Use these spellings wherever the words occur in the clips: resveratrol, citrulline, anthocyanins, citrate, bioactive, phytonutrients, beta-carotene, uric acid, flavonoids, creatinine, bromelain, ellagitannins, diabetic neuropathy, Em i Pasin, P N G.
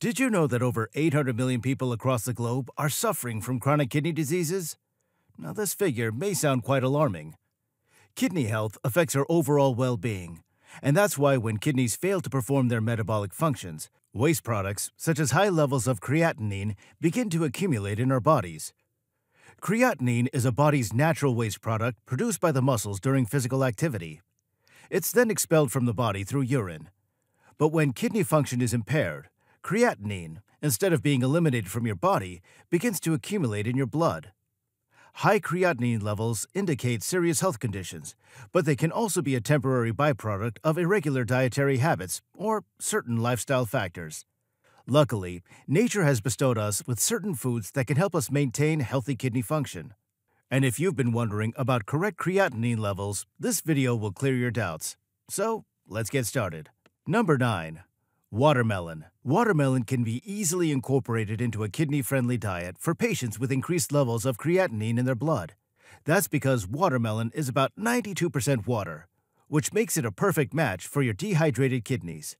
Did you know that over 800 million people across the globe are suffering from chronic kidney diseases? Now, this figure may sound quite alarming. Kidney health affects our overall well-being, and that's why when kidneys fail to perform their metabolic functions, waste products, such as high levels of creatinine, begin to accumulate in our bodies. Creatinine is a body's natural waste product produced by the muscles during physical activity. It's then expelled from the body through urine. But when kidney function is impaired, creatinine, instead of being eliminated from your body, begins to accumulate in your blood. High creatinine levels indicate serious health conditions, but they can also be a temporary byproduct of irregular dietary habits or certain lifestyle factors. Luckily, nature has bestowed us with certain foods that can help us maintain healthy kidney function. And if you've been wondering about correct creatinine levels, this video will clear your doubts. So, let's get started. Number 9. Watermelon. Watermelon can be easily incorporated into a kidney-friendly diet for patients with increased levels of creatinine in their blood. That's because watermelon is about 92% water, which makes it a perfect match for your dehydrated kidneys.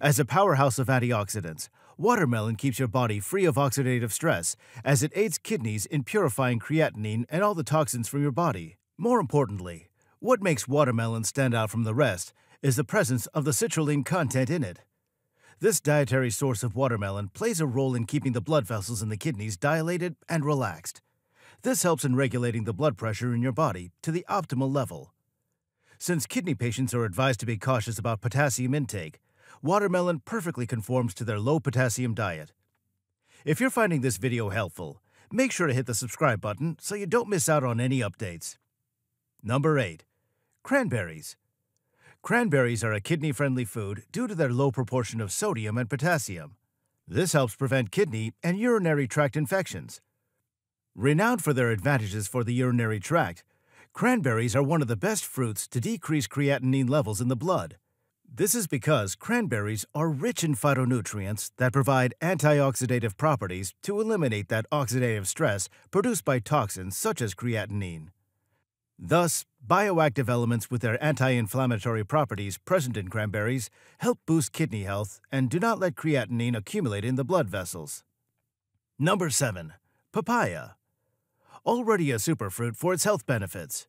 As a powerhouse of antioxidants, watermelon keeps your body free of oxidative stress as it aids kidneys in purifying creatinine and all the toxins from your body. More importantly, what makes watermelon stand out from the rest is the presence of the citrulline content in it. This dietary source of watermelon plays a role in keeping the blood vessels in the kidneys dilated and relaxed. This helps in regulating the blood pressure in your body to the optimal level. Since kidney patients are advised to be cautious about potassium intake, watermelon perfectly conforms to their low potassium diet. If you're finding this video helpful, make sure to hit the subscribe button so you don't miss out on any updates. Number 8. Cranberries. Cranberries are a kidney-friendly food due to their low proportion of sodium and potassium. This helps prevent kidney and urinary tract infections. Renowned for their advantages for the urinary tract, cranberries are one of the best fruits to decrease creatinine levels in the blood. This is because cranberries are rich in phytonutrients that provide antioxidative properties to eliminate that oxidative stress produced by toxins such as creatinine. Thus, bioactive elements with their anti-inflammatory properties present in cranberries help boost kidney health and do not let creatinine accumulate in the blood vessels. Number 7. Papaya. Already a superfruit for its health benefits.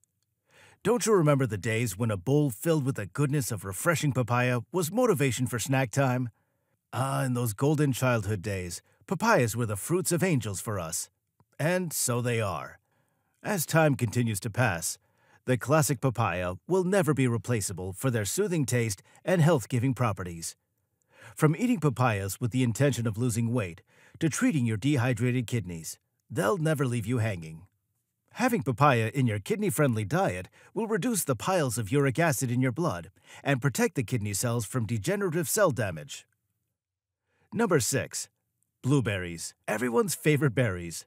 Don't you remember the days when a bowl filled with the goodness of refreshing papaya was motivation for snack time? In those golden childhood days, papayas were the fruits of angels for us. And so they are. As time continues to pass, the classic papaya will never be replaceable for their soothing taste and health-giving properties. From eating papayas with the intention of losing weight to treating your dehydrated kidneys, they'll never leave you hanging. Having papaya in your kidney-friendly diet will reduce the piles of uric acid in your blood and protect the kidney cells from degenerative cell damage. Number 6. Blueberries, everyone's favorite berries.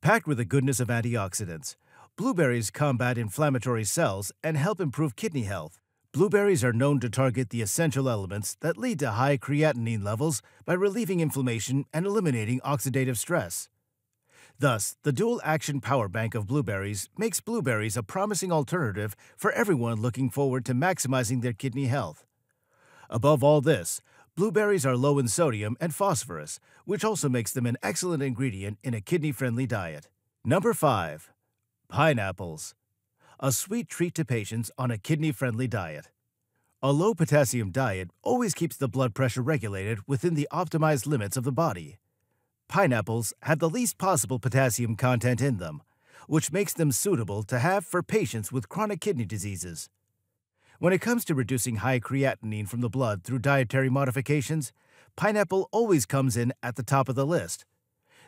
Packed with the goodness of antioxidants, blueberries combat inflammatory cells and help improve kidney health. Blueberries are known to target the essential elements that lead to high creatinine levels by relieving inflammation and eliminating oxidative stress. Thus, the dual-action power bank of blueberries makes blueberries a promising alternative for everyone looking forward to maximizing their kidney health. Above all this, blueberries are low in sodium and phosphorus, which also makes them an excellent ingredient in a kidney-friendly diet. Number 5. Pineapples. A sweet treat to patients on a kidney-friendly diet. A low-potassium diet always keeps the blood pressure regulated within the optimized limits of the body. Pineapples have the least possible potassium content in them, which makes them suitable to have for patients with chronic kidney diseases. When it comes to reducing high creatinine from the blood through dietary modifications, pineapple always comes in at the top of the list.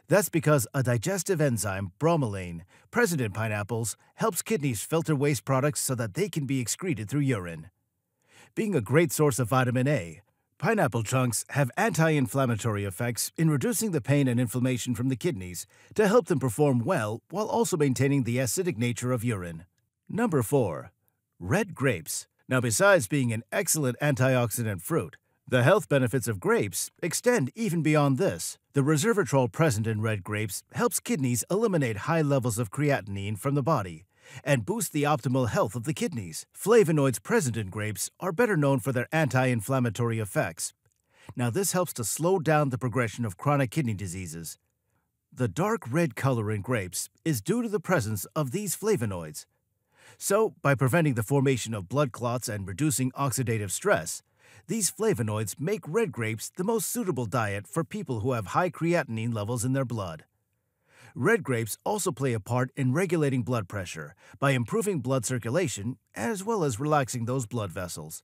That's because a digestive enzyme, bromelain, present in pineapples, helps kidneys filter waste products so that they can be excreted through urine. Being a great source of vitamin A, pineapple chunks have anti-inflammatory effects in reducing the pain and inflammation from the kidneys to help them perform well while also maintaining the acidic nature of urine. Number 4. Red grapes. Now, besides being an excellent antioxidant fruit, the health benefits of grapes extend even beyond this. The resveratrol present in red grapes helps kidneys eliminate high levels of creatinine from the body and boost the optimal health of the kidneys. Flavonoids present in grapes are better known for their anti-inflammatory effects. Now, this helps to slow down the progression of chronic kidney diseases. The dark red color in grapes is due to the presence of these flavonoids. So, by preventing the formation of blood clots and reducing oxidative stress, these flavonoids make red grapes the most suitable diet for people who have high creatinine levels in their blood. Red grapes also play a part in regulating blood pressure by improving blood circulation as well as relaxing those blood vessels.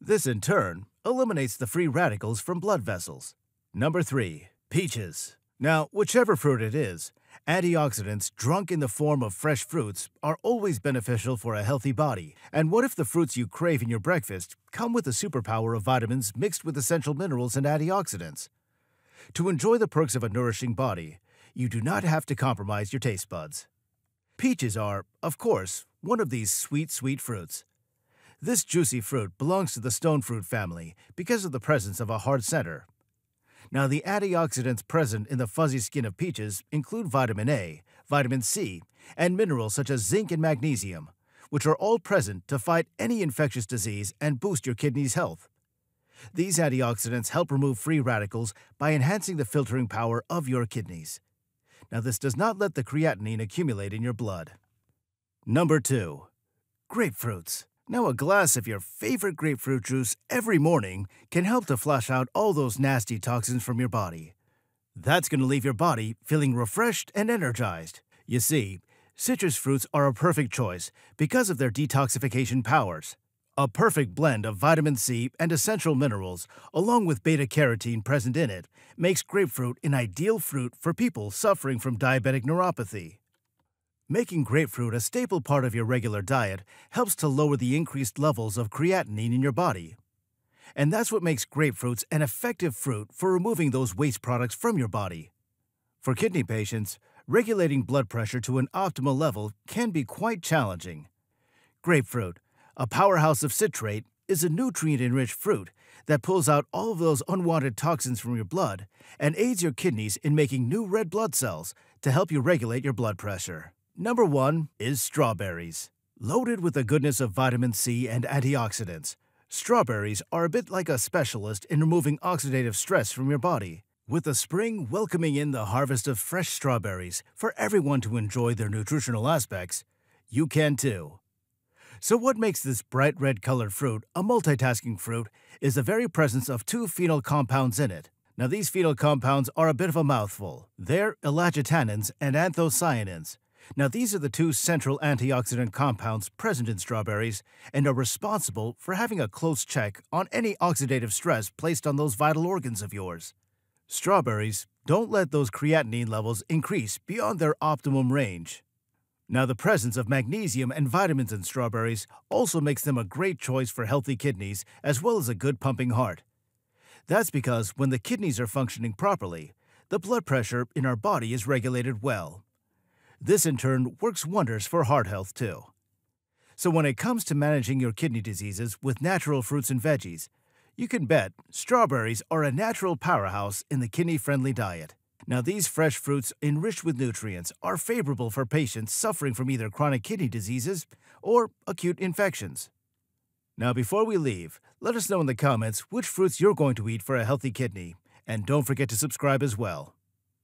This, in turn, eliminates the free radicals from blood vessels. Number 3. Peaches. Now, whichever fruit it is, antioxidants drunk in the form of fresh fruits are always beneficial for a healthy body. And what if the fruits you crave in your breakfast come with the superpower of vitamins mixed with essential minerals and antioxidants? To enjoy the perks of a nourishing body, you do not have to compromise your taste buds. Peaches are, of course, one of these sweet, sweet fruits. This juicy fruit belongs to the stone fruit family because of the presence of a hard center. Now, the antioxidants present in the fuzzy skin of peaches include vitamin A, vitamin C, and minerals such as zinc and magnesium, which are all present to fight any infectious disease and boost your kidneys' health. These antioxidants help remove free radicals by enhancing the filtering power of your kidneys. Now, this does not let the creatinine accumulate in your blood. Number 2. Grapefruits. Now, a glass of your favorite grapefruit juice every morning can help to flush out all those nasty toxins from your body. That's going to leave your body feeling refreshed and energized. You see, citrus fruits are a perfect choice because of their detoxification powers. A perfect blend of vitamin C and essential minerals, along with beta-carotene present in it, makes grapefruit an ideal fruit for people suffering from diabetic neuropathy. Making grapefruit a staple part of your regular diet helps to lower the increased levels of creatinine in your body. And that's what makes grapefruits an effective fruit for removing those waste products from your body. For kidney patients, regulating blood pressure to an optimal level can be quite challenging. Grapefruit, a powerhouse of citrate, is a nutrient-enriched fruit that pulls out all of those unwanted toxins from your blood and aids your kidneys in making new red blood cells to help you regulate your blood pressure. Number 1 is strawberries. Loaded with the goodness of vitamin C and antioxidants, strawberries are a bit like a specialist in removing oxidative stress from your body, with the spring welcoming in the harvest of fresh strawberries for everyone to enjoy their nutritional aspects. You can too. So what makes this bright red-colored fruit a multitasking fruit is the very presence of two phenol compounds in it. Now, these phenol compounds are a bit of a mouthful. They're ellagitannins and anthocyanins. Now, these are the two central antioxidant compounds present in strawberries and are responsible for having a close check on any oxidative stress placed on those vital organs of yours. Strawberries don't let those creatinine levels increase beyond their optimum range. Now, the presence of magnesium and vitamins in strawberries also makes them a great choice for healthy kidneys as well as a good pumping heart. That's because when the kidneys are functioning properly, the blood pressure in our body is regulated well. This, in turn, works wonders for heart health, too. So when it comes to managing your kidney diseases with natural fruits and veggies, you can bet strawberries are a natural powerhouse in the kidney-friendly diet. Now, these fresh fruits enriched with nutrients are favorable for patients suffering from either chronic kidney diseases or acute infections. Now, before we leave, let us know in the comments which fruits you're going to eat for a healthy kidney. And don't forget to subscribe as well.